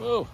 Oh.